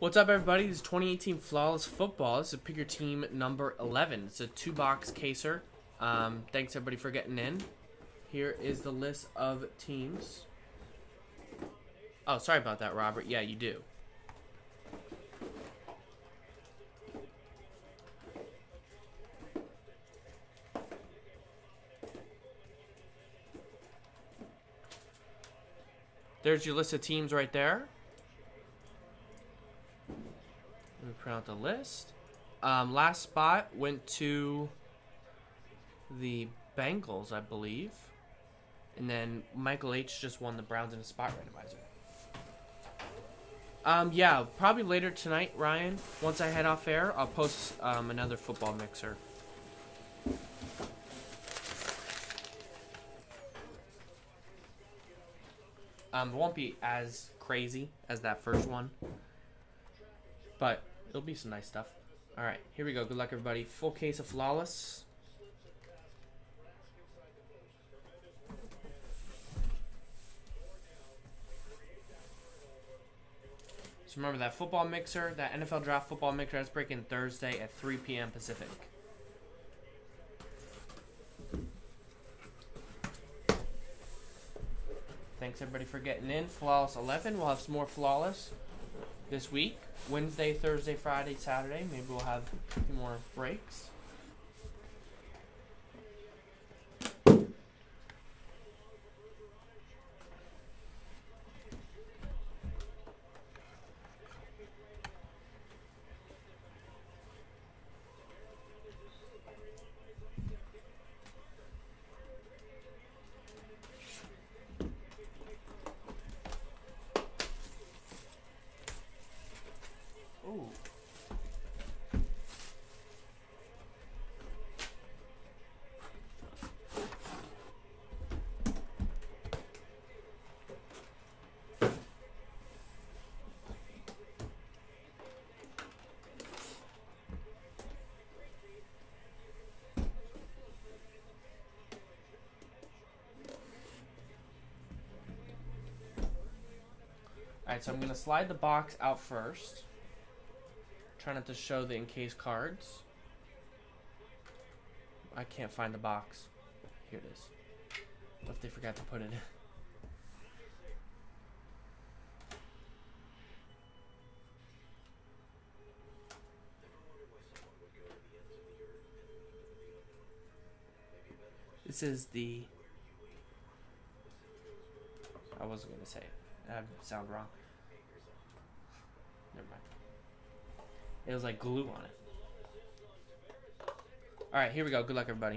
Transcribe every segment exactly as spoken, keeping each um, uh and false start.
What's up, everybody? This is twenty eighteen Flawless Football. This is Pick Your Team number eleven. It's a two-box caser. Um, thanks, everybody, for getting in. Here is the list of teams. Oh, sorry about that, Robert. Yeah, you do. There's your list of teams right there. Let me print out the list. Um, last spot went to the Bengals, I believe. And then Michael H just won the Browns in a spot randomizer. Um, yeah, probably later tonight, Ryan. Once I head off air, I'll post um, another football mixer. Um, it won't be as crazy as that first one, but it'll be some nice stuff. All right, here we go. Good luck, everybody. Full case of Flawless. So remember that football mixer, that N F L draft football mixer, that's breaking Thursday at three P M Pacific. Thanks, everybody, for getting in. Flawless eleven. We'll have some more Flawless this week. Wednesday, Thursday, Friday, Saturday. Maybe we'll have a few more breaks. Alright, so I'm going to slide the box out first. Try not to show the encased cards. I can't find the box. Here it is. What if they forgot to put it in? This is the... I wasn't going to say it. That sound wrong. Never mind. It was like glue on it. Alright, here we go. Good luck, everybody.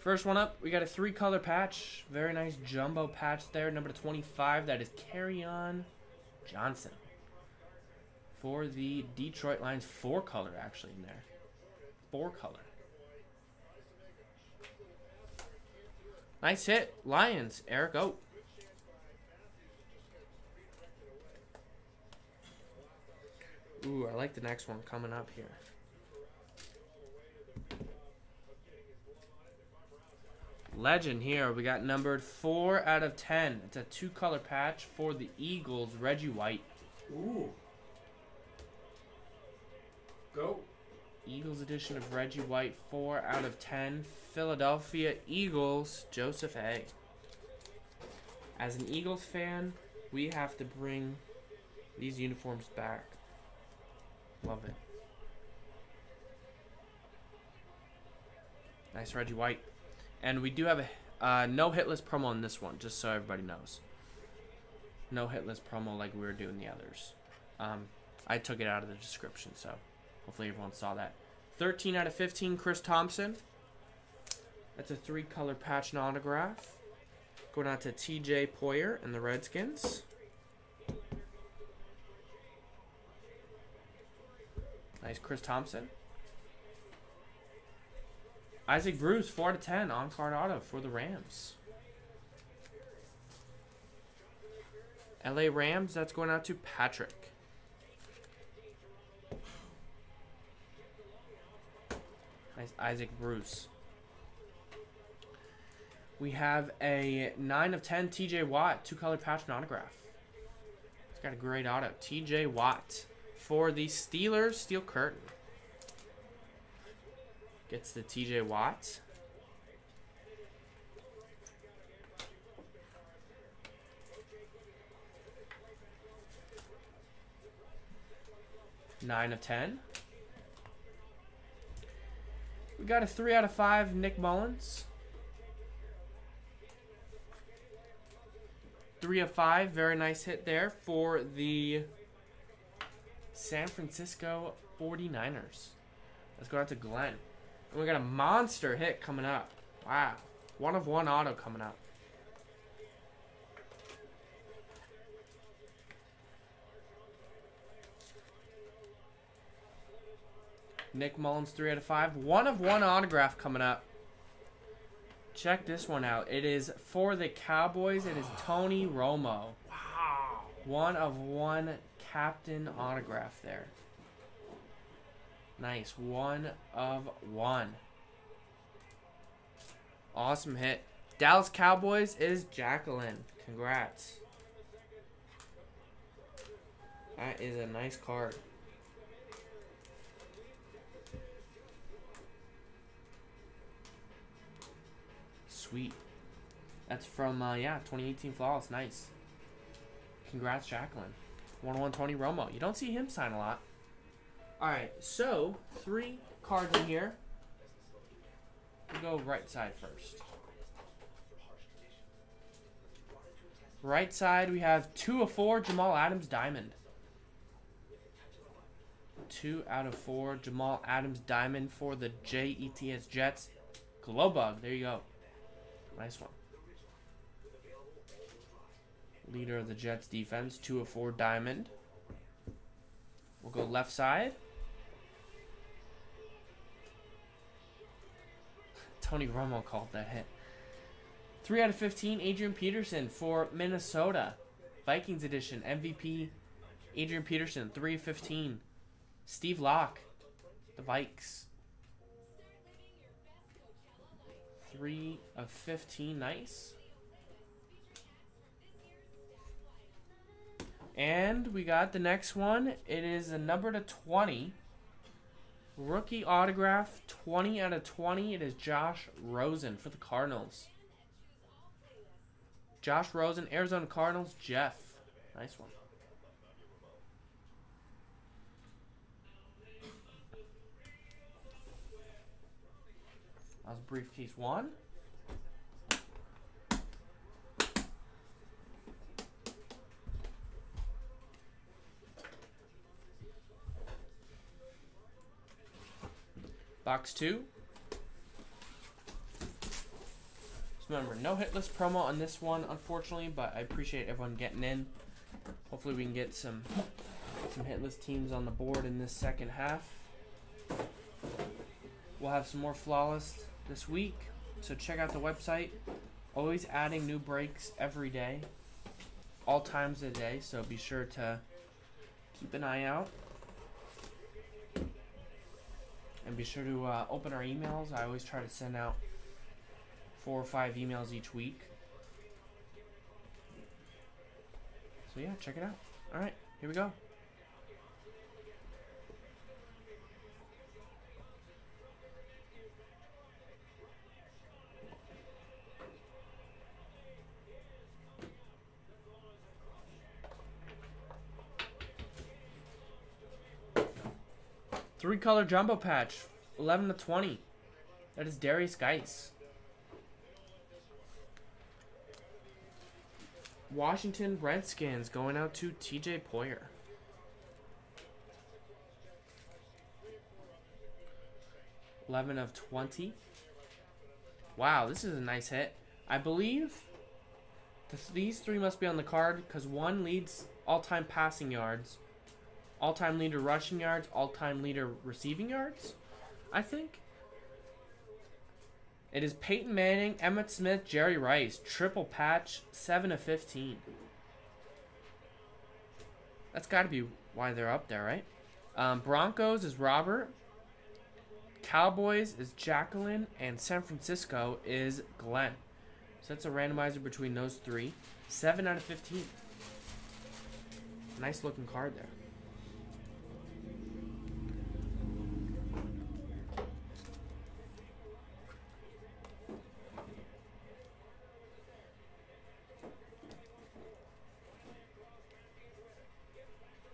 First one up, we got a three-color patch. Very nice jumbo patch there. Number twenty-five, that is Carry-on Johnson. For the Detroit Lions, four-color actually in there. Four-color. Nice hit. Lions, Eric Oak. Ooh, I like the next one coming up here. Legend here. We got numbered four out of ten. It's a two-color patch for the Eagles, Reggie White. Ooh. Go. Eagles edition of Reggie White, four out of ten. Philadelphia Eagles, Joseph A. As an Eagles fan, we have to bring these uniforms back. Love it. Nice Reggie White. And we do have a uh, no hitless promo on this one, just so everybody knows. No hitless promo like we were doing the others. Um, I took it out of the description, so hopefully everyone saw that. thirteen out of fifteen, Chris Thompson. That's a three-color patch and autograph. Going out to T J Poyer and the Redskins. Nice Chris Thompson. Isaac Bruce, four out of ten, on-card auto for the Rams. L A Rams, that's going out to Patrick. Nice Isaac Bruce. We have a nine of ten T J Watt, two-color patch and autograph. Got a great auto. T J Watt for the Steelers. Steel Curtain. Gets the T J Watt. nine of ten. We got a three out of five, Nick Mullins. three of five, very nice hit there for the San Francisco forty-niners. Let's go out to Glenn. And we got a monster hit coming up. Wow. one of one auto coming up. Nick Mullins, three out of five. one of one autograph coming up. Check this one out. It is for the Cowboys. It is Tony Romo. Wow. one of one captain autograph there. Nice. one of one. Awesome hit. Dallas Cowboys is Jacqueline. Congrats. That is a nice card. Sweet. That's from, uh, yeah, twenty eighteen Flawless. Nice. Congrats, Jacqueline. one of one Tony Romo. You don't see him sign a lot. Alright, so three cards in here. We'll go right side first. Right side, we have two of four Jamal Adams Diamond. two out of four Jamal Adams Diamond for the Jets. Jets. Glowbug, there you go. Nice one. Leader of the Jets defense, two of four Diamond. We'll go left side. Tony Romo called that hit. three out of fifteen, Adrian Peterson for Minnesota. Vikings edition, M V P, Adrian Peterson, three of fifteen. Steve Locke, the Vikes. three of fifteen, nice. And we got the next one. It is a number to twenty. Rookie autograph, twenty out of twenty. It is Josh Rosen for the Cardinals. Josh Rosen, Arizona Cardinals, Jeff. Nice one. That was briefcase one. Box two. Just remember, no hitless promo on this one, unfortunately, but I appreciate everyone getting in. Hopefully we can get some, some hitless teams on the board in this second half. We'll have some more Flawless this week, so check out the website. Always adding new breaks every day, all times of the day, so be sure to keep an eye out and be sure to uh, open our emails. I always try to send out four or five emails each week, so yeah, check it out. Alright, here we go. Three color jumbo patch, eleven to twenty. That is Darius Geis. Washington Redskins going out to T J Poyer. eleven of twenty. Wow, this is a nice hit. I believe this, these three must be on the card because one leads all-time passing yards, all-time leader rushing yards, all-time leader receiving yards, I think. It is Peyton Manning, Emmitt Smith, Jerry Rice. Triple patch, seven of fifteen. That's got to be why they're up there, right? Um, Broncos is Robert. Cowboys is Jacqueline. And San Francisco is Glenn. So that's a randomizer between those three. seven out of fifteen. Nice looking card there.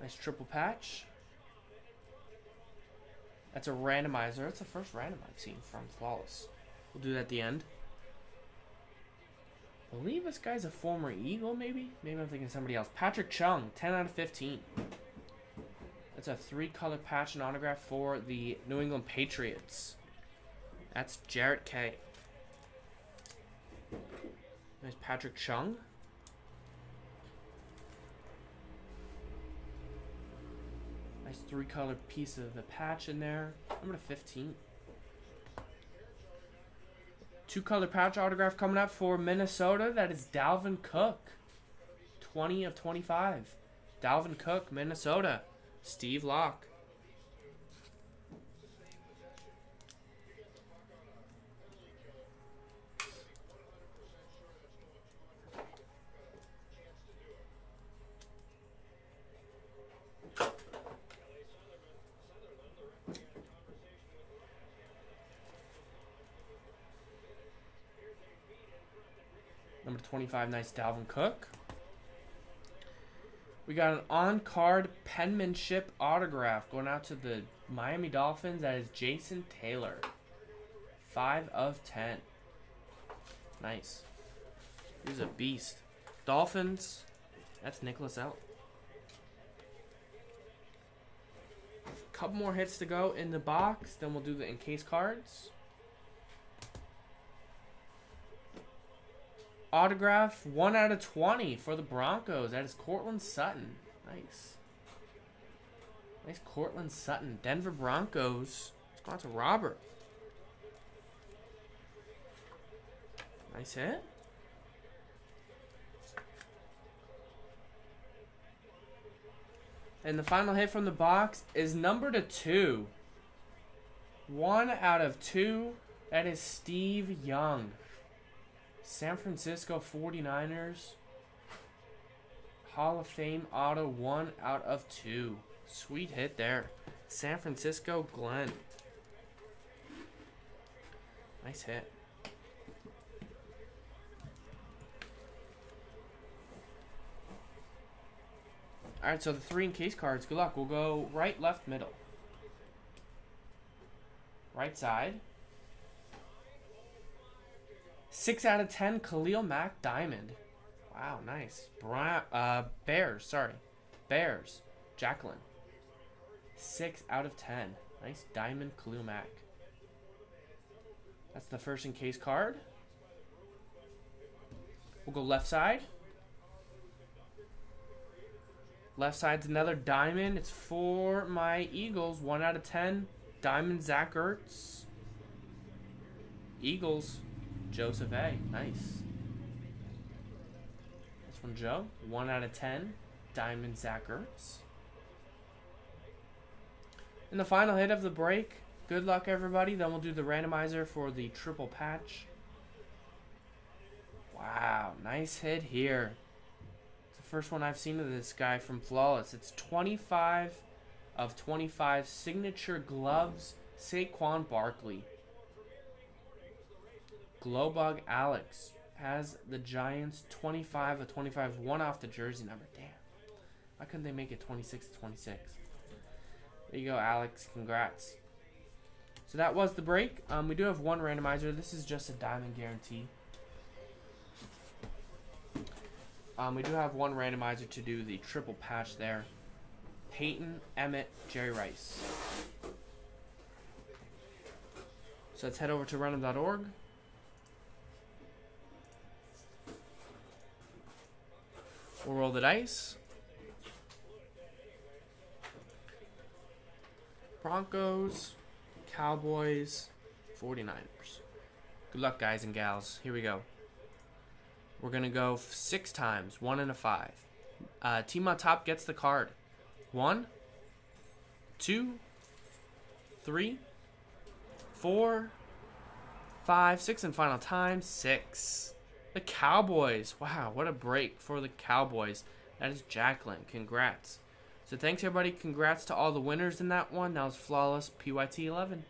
Nice triple patch. That's a randomizer. That's the first random I've seen from Flawless. We'll do that at the end. I believe this guy's a former Eagle, maybe? Maybe I'm thinking somebody else. Patrick Chung, ten out of fifteen. That's a three-color patch and autograph for the New England Patriots. That's Jarrett Kay. There's Patrick Chung. Nice three-color piece of the patch in there. Number fifteen. Two-color patch autograph coming up for Minnesota. That is Dalvin Cook. twenty of twenty-five. Dalvin Cook, Minnesota. Steve Locke. twenty-five, nice Dalvin Cook. We got an on-card penmanship autograph going out to the Miami Dolphins. That is Jason Taylor. five of ten. Nice. He's a beast. Dolphins. That's Nicholas L. A couple more hits to go in the box. Then we'll do the in-case cards. Autograph one out of twenty for the Broncos. That is Courtland Sutton. Nice. Nice Courtland Sutton. Denver Broncos. Let's go on to Robert. Nice hit. And the final hit from the box is number to two. One out of two. That is Steve Young. San Francisco forty-niners Hall of Fame auto, one out of two. Sweet hit there. San Francisco Glenn. Nice hit. All right, so the three in case cards. Good luck. We'll go right, left, middle. Right side. six out of ten, Khalil Mack Diamond. Wow, nice. Brown, uh, Bears, sorry. Bears, Jacqueline. six out of ten. Nice Diamond Khalil Mack. That's the first in case card. We'll go left side. Left side's another Diamond. It's for my Eagles. one out of ten. Diamond Zach Ertz. Eagles. Joseph A. Nice. That's from Joe. one out of ten. Diamond Zach Ertz. And the final hit of the break. Good luck, everybody. Then we'll do the randomizer for the triple patch. Wow. Nice hit here. It's the first one I've seen of this guy from Flawless. It's twenty-five of twenty-five. Signature gloves. Saquon Barkley. Glowbug Alex has the Giants twenty-five of twenty-five, one off the jersey number. Damn. Why couldn't they make it twenty-six of twenty-six? There you go, Alex. Congrats. So that was the break. Um, we do have one randomizer. This is just a diamond guarantee. Um, we do have one randomizer to do the triple patch there. Peyton, Emmitt, Jerry Rice. So let's head over to random dot org. We'll roll the dice. Broncos, Cowboys, forty-niners. Good luck, guys and gals. Here we go. We're going to go six times. One and a five. Uh, team on top gets the card. One, two, three, four, five, six, and final time, six. The Cowboys. Wow, what a break for the Cowboys. That is Jacqueline. Congrats. So thanks, everybody. Congrats to all the winners in that one. That was Flawless P Y T eleven.